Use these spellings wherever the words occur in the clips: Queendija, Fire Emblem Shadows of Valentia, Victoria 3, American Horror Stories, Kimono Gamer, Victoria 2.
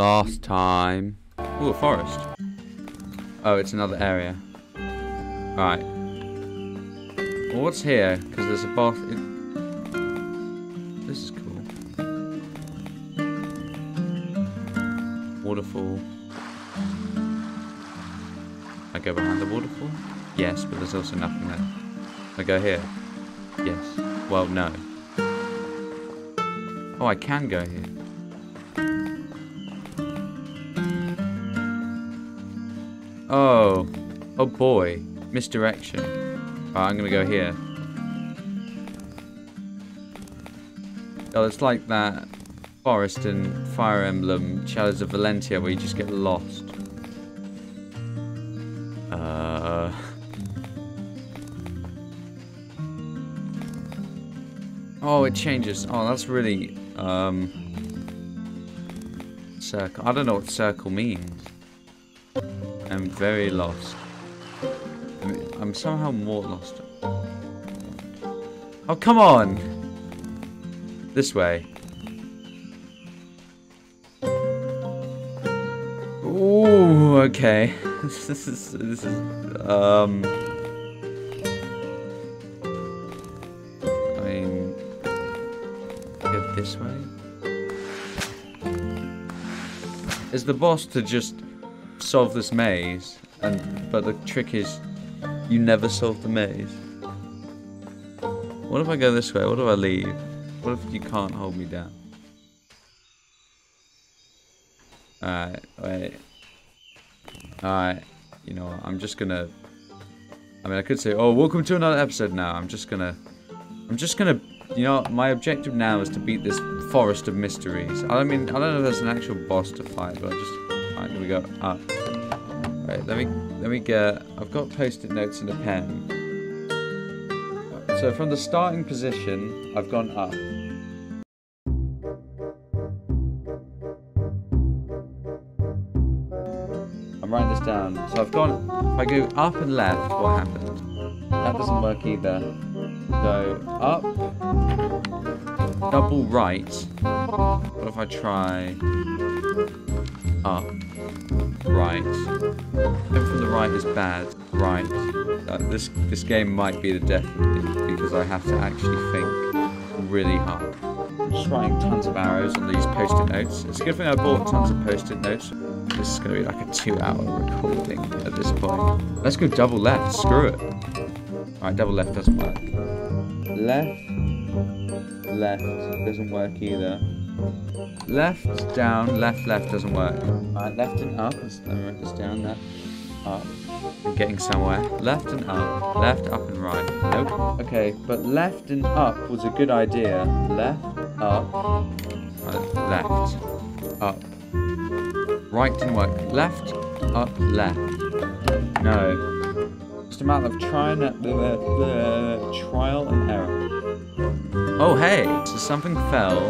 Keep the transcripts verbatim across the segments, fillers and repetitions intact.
last time. Ooh, a forest. Oh, it's another area. Right. Well, what's here? Because there's a bath. It... This is cool. Waterfall. I go behind the waterfall? Yes, but there's also nothing there. I go here? Yes. Well, no. Oh, I can go here. Oh. Oh boy. Misdirection. Alright, I'm gonna go here. Oh, it's like that forest in Fire Emblem Shadows of Valentia where you just get lost. Uh. Oh, it changes. Oh, that's really. Um. Circle. I don't know what circle means. I'm very lost. I'm somehow more lost. Oh, come on! This way. Ooh, okay. This is, this is, um... I mean... Go this way? Is the boss to just solve this maze, and but the trick is you never solve the maze. What if I go this way? What if I leave? What if you can't hold me down? Alright, wait. Alright, you know what, I'm just gonna... I mean, I could say, oh, welcome to another episode now. I'm just gonna... I'm just gonna... You know, my objective now is to beat this forest of mysteries. I mean, I don't know if there's an actual boss to fight, but I just... Alright, here we go. Up. Right, let me let me get. I've got post-it notes and a pen. So from the starting position, I've gone up. I'm writing this down. So I've gone. If I go up and left, what happened? That doesn't work either. So up, double right. What if I try? Up, right. Everything from the right is bad. Right. Uh, this this game might be the death of me because I have to actually think really hard. I'm just writing tons of arrows on these post-it notes. It's a good thing I bought tons of post-it notes. This is going to be like a two-hour recording at this point. Let's go double left. Screw it. All right, double left doesn't work. Left, left doesn't work either. Left, down, left, left doesn't work. Alright, left and up. Let me write this down. Left, up. I'm getting somewhere. Left and up. Left, up and right. Nope. Okay, but left and up was a good idea. Left, up. Right, left, up. Right didn't work. Left, up, left. No. Just a matter of trying at the, the, the trial and error. Oh, hey! So something fell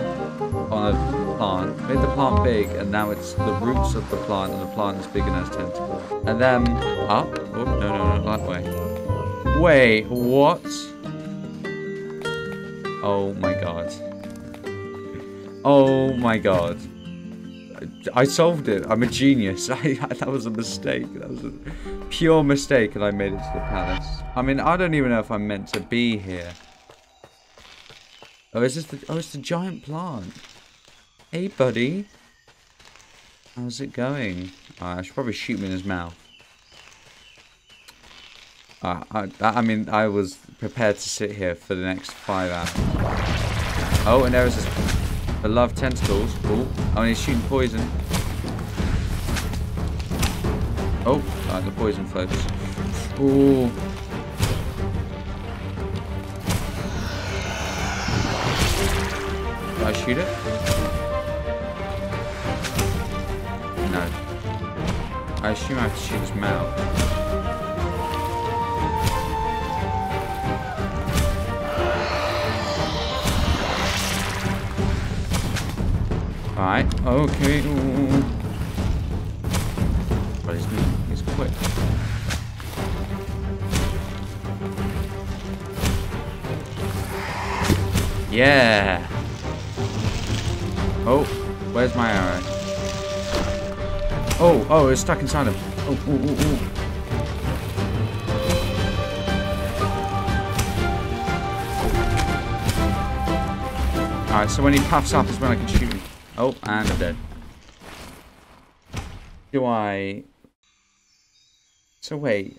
on a plant, made the plant big, and now it's the roots of the plant, and the plant is big and has tentacles. And then up. Oh, no, no, no, that way. Wait, what? Oh my god. Oh my god. I solved it. I'm a genius. I, that was a mistake. That was a pure mistake, and I made it to the palace. I mean, I don't even know if I'm meant to be here. Oh, is this the... Oh, it's the giant plant. Hey, buddy. How's it going? Uh, I should probably shoot him in his mouth. Uh, I, I mean, I was prepared to sit here for the next five hours. Oh, and there is this beloved tentacles. Ooh. Oh, and he's shooting poison. Oh, uh, the poison floats. Ooh. I shoot it? No. I assume I have to shoot his mouth. Alright, okay. But his knee is quick. Yeah! Oh, where's my arrow? Oh, oh, it's stuck inside him. Oh, oh, oh, oh. Alright, so when he puffs up is when I can shoot him. Oh, and I'm dead. Do I... So wait.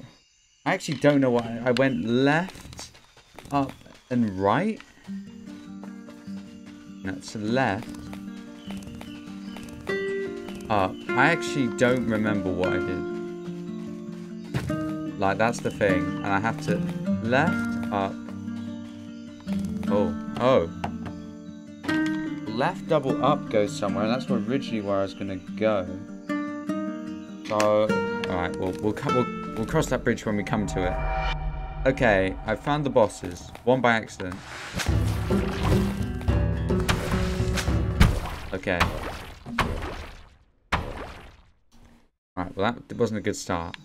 I actually don't know what... I, I went left, up, and right? That's left. Up. I actually don't remember what I did. Like, that's the thing. And I have to... Left, up. Oh. Oh. Left, double, up goes somewhere. That's originally where I was going to go. So... Alright, we'll, we'll, we'll, we'll cross that bridge when we come to it. Okay, I found the bosses. One by accident. Okay. Alright, well that wasn't a good start.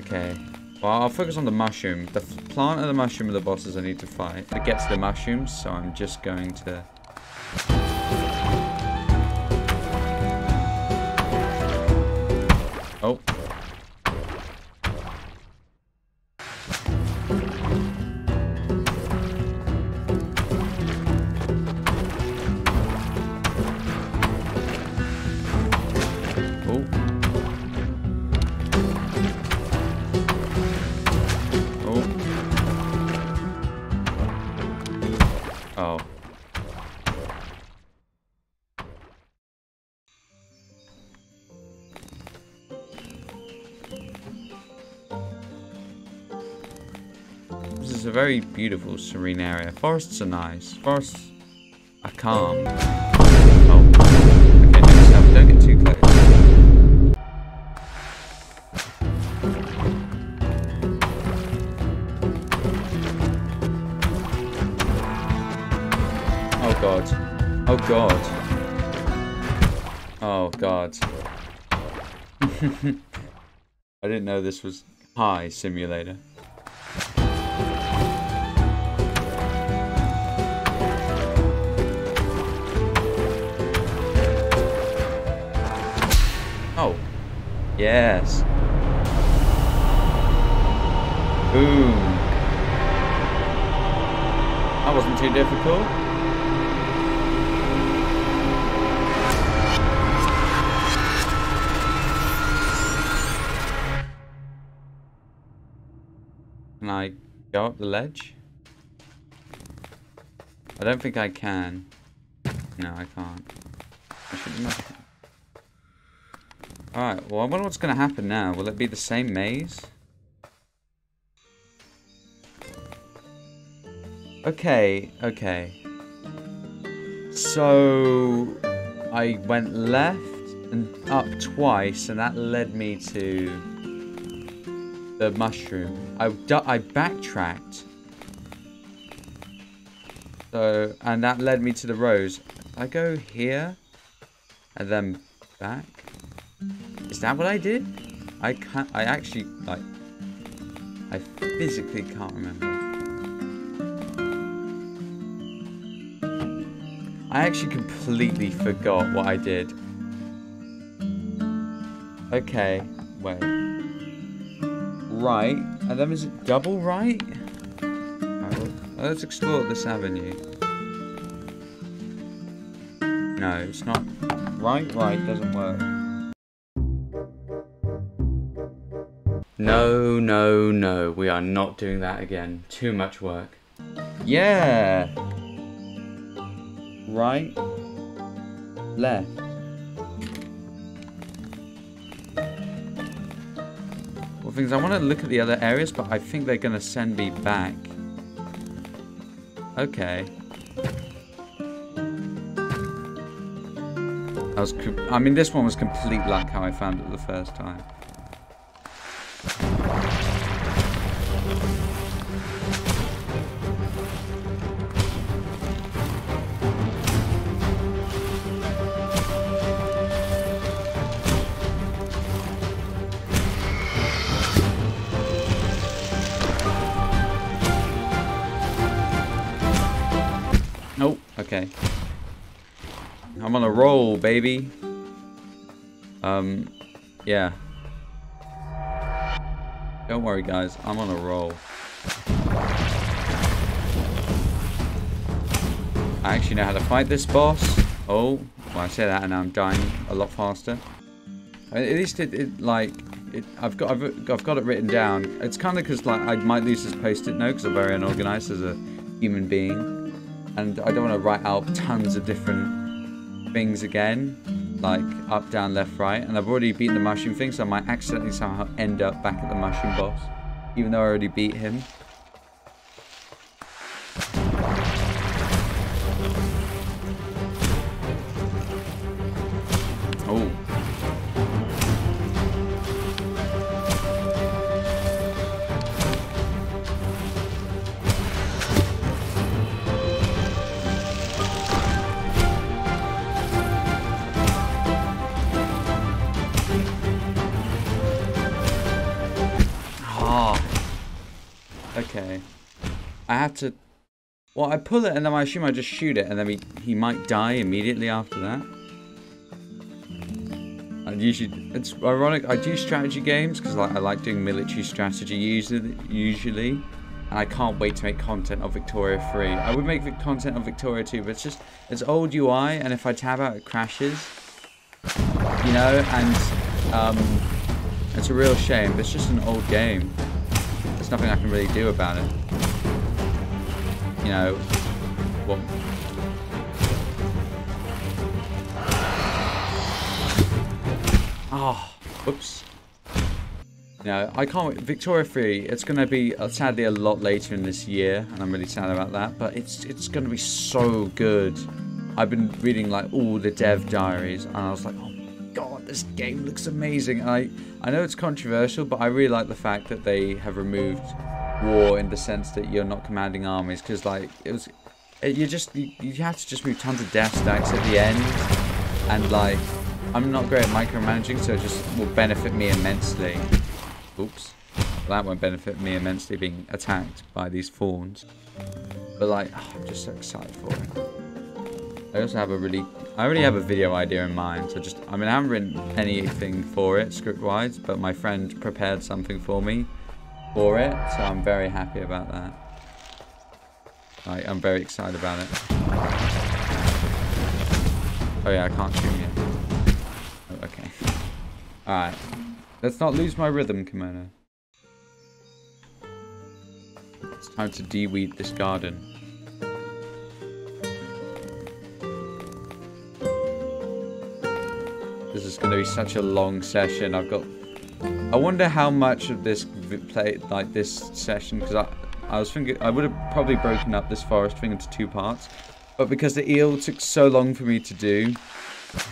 Okay. Well, I'll focus on the mushroom. The plant and the mushroom are the bosses I need to fight. It gets the mushrooms, so I'm just going to... Oh. This is a very beautiful, serene area. Forests are nice. Forests are calm. Oh. Okay, don't stop. Don't get too close. Oh god. Oh god. Oh god. I didn't know this was high simulator. Yes. Boom. That wasn't too difficult. Can I go up the ledge? I don't think I can. No, I can't. I shouldn't have... Alright, well I wonder what's going to happen now. Will it be the same maze? Okay, okay. So... I went left and up twice and that led me to... the mushroom. I, I backtracked. So, and that led me to the rose. I go here and then back. Is that what I did? I can't... I actually, like... I physically can't remember. I actually completely forgot what I did. Okay, wait. Right, and then is it double right? Right, let's explore this avenue. No, it's not... Right, right, doesn't work. No, no, no, we are not doing that again. Too much work. Yeah! Right. Left. Well, things I want to look at the other areas, but I think they're going to send me back. Okay. I was... I mean, this one was complete luck how I found it the first time. Nope, okay. I'm on a roll, baby. Um, yeah. Don't worry, guys. I'm on a roll. I actually know how to fight this boss. Oh, well, I say that, and I'm dying a lot faster. At least it, it like, it, I've got, I've, I've got it written down. It's kind of because like I might lose this post-it note because I'm very unorganized as a human being, and I don't want to write out tons of different things again, like up, down, left, right. And I've already beaten the mushroom thing, so I might accidentally somehow end up back at the mushroom boss, even though I already beat him. Okay, I have to, well, I pull it and then I assume I just shoot it and then he, he might die immediately after that. I usually, it's ironic, I do strategy games because like, I like doing military strategy usually, usually, and I can't wait to make content of Victoria three. I would make content of Victoria two, but it's just, it's old U I, and if I tab out it crashes, you know, and um, it's a real shame, but it's just an old game. Nothing I can really do about it. You know, what? Ah, oh, whoops. No, I can't. Victoria three. It's going to be uh, sadly a lot later in this year, and I'm really sad about that. But it's it's going to be so good. I've been reading like all the dev diaries, and I was like, oh my god, this game looks amazing. And I. I know it's controversial, but I really like the fact that they have removed war in the sense that you're not commanding armies, because like it was, it, you just you, you have to just move tons of death stacks at the end, and like I'm not great at micromanaging, so it just will benefit me immensely. Oops, that won't benefit me immensely being attacked by these fawns. But like, oh, I'm just so excited for it. I also have a really. I already have a video idea in mind, so just, I mean, I haven't written anything for it, script-wise, but my friend prepared something for me for it, so I'm very happy about that. Like, I'm very excited about it. Oh yeah, I can't shoot yet. Oh, okay. Alright. Let's not lose my rhythm, Kimono. It's time to de-weed this garden. This is going to be such a long session. I've got. I wonder how much of this play like this session, because I, I was thinking I would have probably broken up this forest thing into two parts, but because the eel took so long for me to do,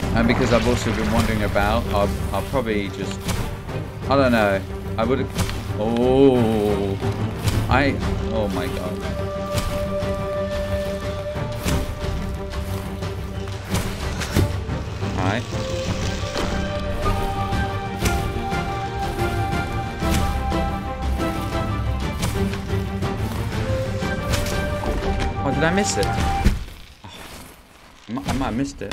and because I've also been wandering about, I'll, I'll probably just. I don't know. I would have. Oh, I. Oh my god. All right. Oh, did I miss it? Oh, I might have missed it.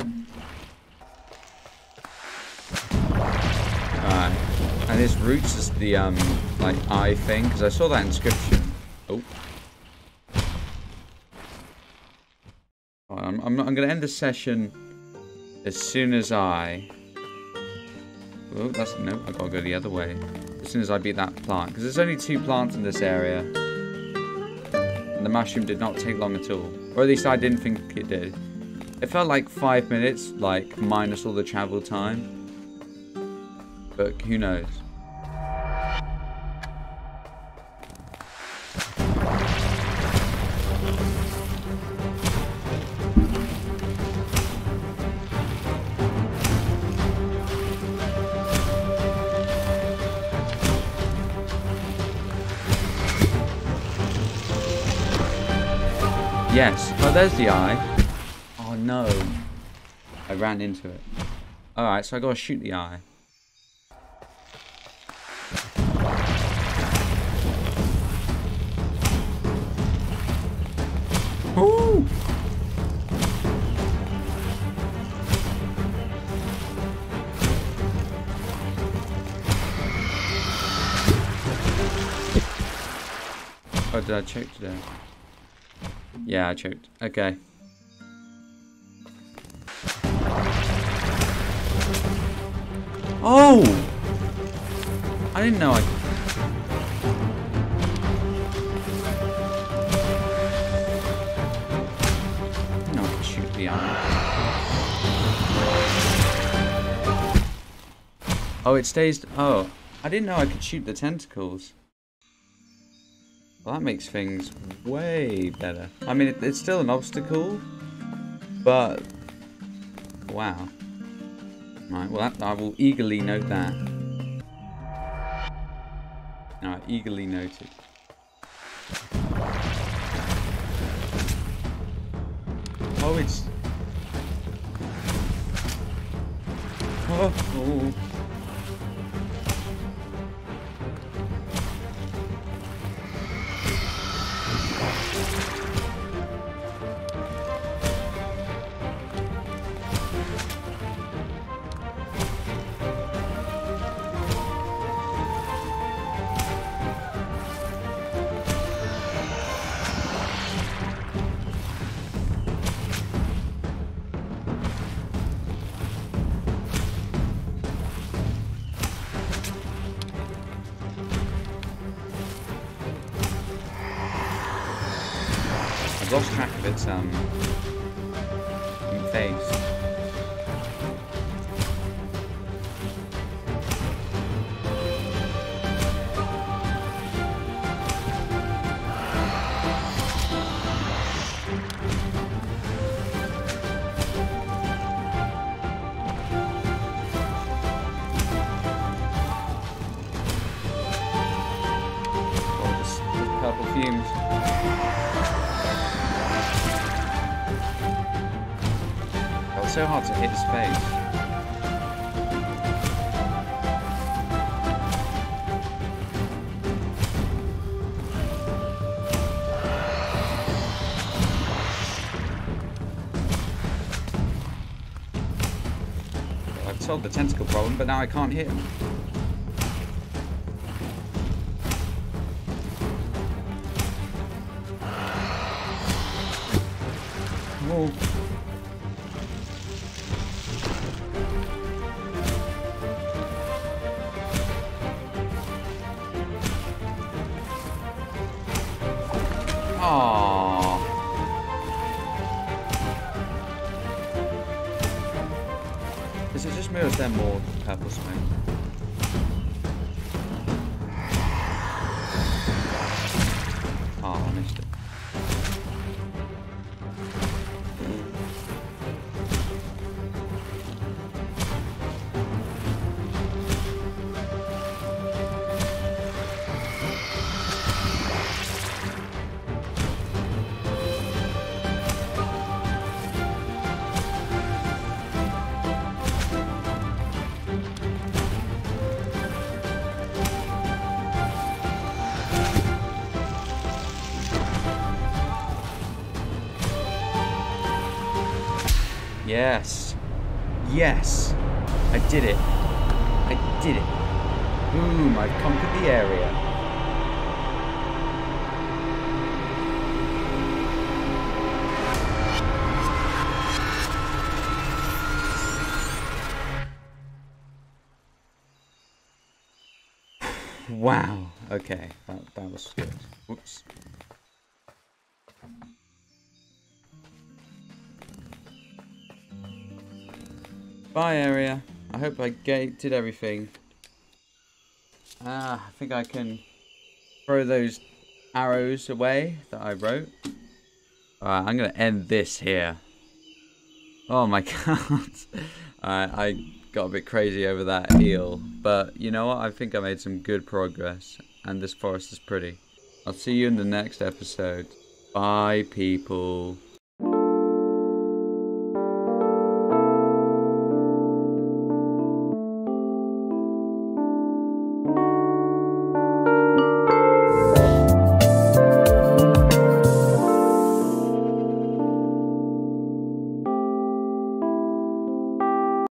Alright. And this roots is the, um, like, eye thing, because I saw that inscription. Oh. I'm, I'm, I'm going to end the session as soon as I... Oh, that's... No, I've got to go the other way. As soon as I beat that plant, because there's only two plants in this area. The mushroom did not take long at all, or at least I didn't think it did. It felt like five minutes, like minus all the travel time, but who knows. Yes. Oh, there's the eye. Oh, no. I ran into it. Alright, so I gotta shoot the eye. Ooh! Oh, did I choke today? Yeah, I choked. Okay. Oh! I didn't know I could. I didn't know I could shoot the eye. Oh, it stays. Oh, I didn't know I could shoot the tentacles. Well, that makes things way better. I mean, it, it's still an obstacle, but wow. Right, well, that, I will eagerly note that. Alright, eagerly noted. Oh, it's... Oh, oh. I've lost track of its um face. Oh, purple fumes. It's so hard to hit space. I've solved the tentacle problem, but now I can't hit him. Oh. Aww. Does it just move us there more purple smoke? Oh, I missed it. Yes. Yes. I did it. I did it. Boom, I've conquered the area. Wow. Okay, that, that was good. Whoops. Bye area. I hope I did everything. Ah, I think I can throw those arrows away that I wrote. Alright, I'm going to end this here. Oh my god. Alright, I got a bit crazy over that eel. But you know what? I think I made some good progress. And this forest is pretty. I'll see you in the next episode. Bye, people.